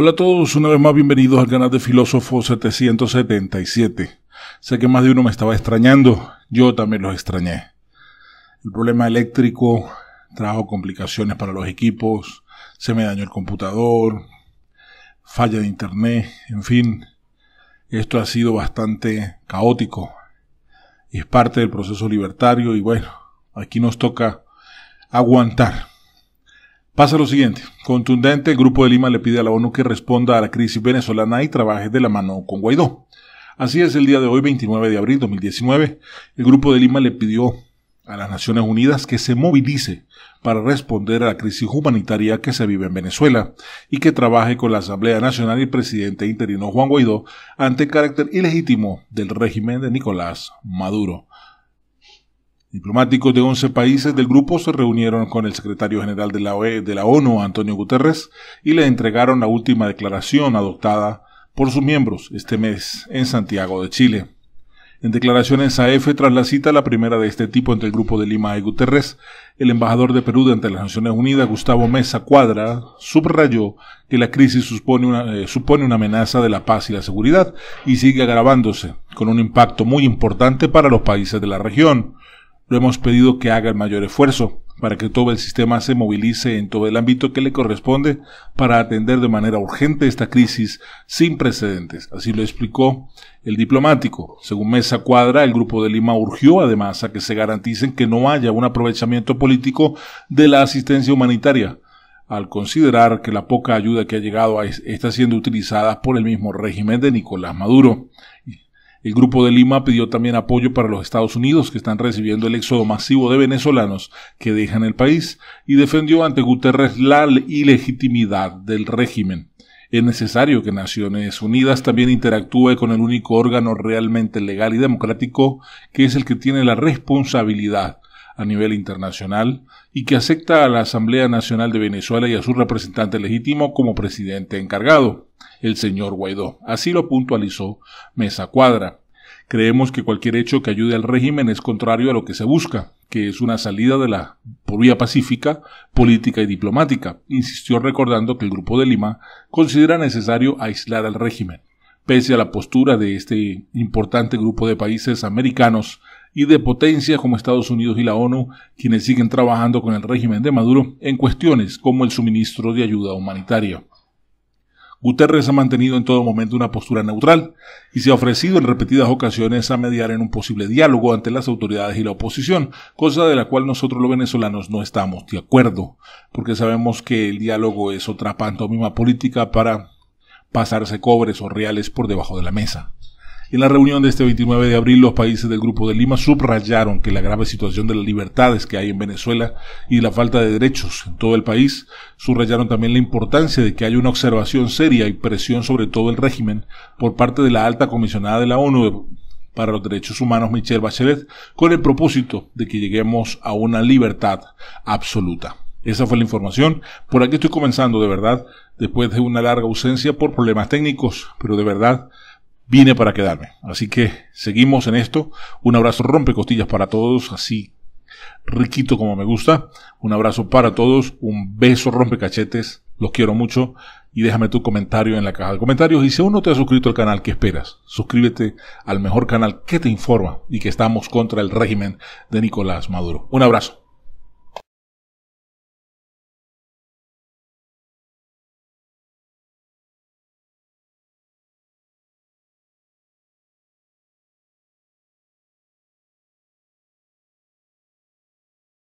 Hola a todos, una vez más bienvenidos al canal de Filósofo 777. Sé que más de uno me estaba extrañando, yo también los extrañé. El problema eléctrico trajo complicaciones para los equipos, se me dañó el computador, falla de internet, en fin. Esto ha sido bastante caótico. Es parte del proceso libertario y bueno, aquí nos toca aguantar. Pasa lo siguiente, contundente, el Grupo de Lima le pide a la ONU que responda a la crisis venezolana y trabaje de la mano con Guaidó. Así es, el día de hoy, 29 de abril de 2019, el Grupo de Lima le pidió a las Naciones Unidas que se movilice para responder a la crisis humanitaria que se vive en Venezuela y que trabaje con la Asamblea Nacional y el presidente interino Juan Guaidó ante el carácter ilegítimo del régimen de Nicolás Maduro. Diplomáticos de 11 países del grupo se reunieron con el secretario general de la OE de la ONU, Antonio Guterres, y le entregaron la última declaración adoptada por sus miembros este mes en Santiago de Chile. En declaraciones a EFE tras la cita, la primera de este tipo entre el Grupo de Lima y Guterres, el embajador de Perú ante las Naciones Unidas, Gustavo Meza-Cuadra, subrayó que la crisis supone una amenaza de la paz y la seguridad y sigue agravándose, con un impacto muy importante para los países de la región. Lo hemos pedido que haga el mayor esfuerzo para que todo el sistema se movilice en todo el ámbito que le corresponde para atender de manera urgente esta crisis sin precedentes. Así lo explicó el diplomático. Según Meza-Cuadra, el Grupo de Lima urgió además a que se garanticen que no haya un aprovechamiento político de la asistencia humanitaria, al considerar que la poca ayuda que ha llegado está siendo utilizada por el mismo régimen de Nicolás Maduro. El Grupo de Lima pidió también apoyo para los Estados Unidos, que están recibiendo el éxodo masivo de venezolanos que dejan el país, y defendió ante Guterres la ilegitimidad del régimen. Es necesario que Naciones Unidas también interactúe con el único órgano realmente legal y democrático, que es el que tiene la responsabilidad a nivel internacional y que acepta a la Asamblea Nacional de Venezuela y a su representante legítimo como presidente encargado, el señor Guaidó. Así lo puntualizó Meza-Cuadra. Creemos que cualquier hecho que ayude al régimen es contrario a lo que se busca, que es una salida de la por vía pacífica, política y diplomática, insistió recordando que el Grupo de Lima considera necesario aislar al régimen, pese a la postura de este importante grupo de países americanos y de potencias como Estados Unidos y la ONU, quienes siguen trabajando con el régimen de Maduro en cuestiones como el suministro de ayuda humanitaria. Guterres ha mantenido en todo momento una postura neutral y se ha ofrecido en repetidas ocasiones a mediar en un posible diálogo ante las autoridades y la oposición, cosa de la cual nosotros los venezolanos no estamos de acuerdo, porque sabemos que el diálogo es otra pantomima política para pasarse cobres o reales por debajo de la mesa. En la reunión de este 29 de abril, los países del Grupo de Lima subrayaron que la grave situación de las libertades que hay en Venezuela y la falta de derechos en todo el país, subrayaron también la importancia de que haya una observación seria y presión sobre todo el régimen por parte de la alta comisionada de la ONU para los Derechos Humanos, Michel Bachelet, con el propósito de que lleguemos a una libertad absoluta. Esa fue la información. Por aquí estoy comenzando, de verdad, después de una larga ausencia por problemas técnicos, pero de verdad vine para quedarme, así que seguimos en esto. Un abrazo rompecostillas para todos, así riquito como me gusta. Un abrazo para todos, un beso rompecachetes, los quiero mucho. Y déjame tu comentario en la caja de comentarios. Y si aún no te has suscrito al canal, ¿qué esperas? Suscríbete al mejor canal que te informa y que estamos contra el régimen de Nicolás Maduro. Un abrazo.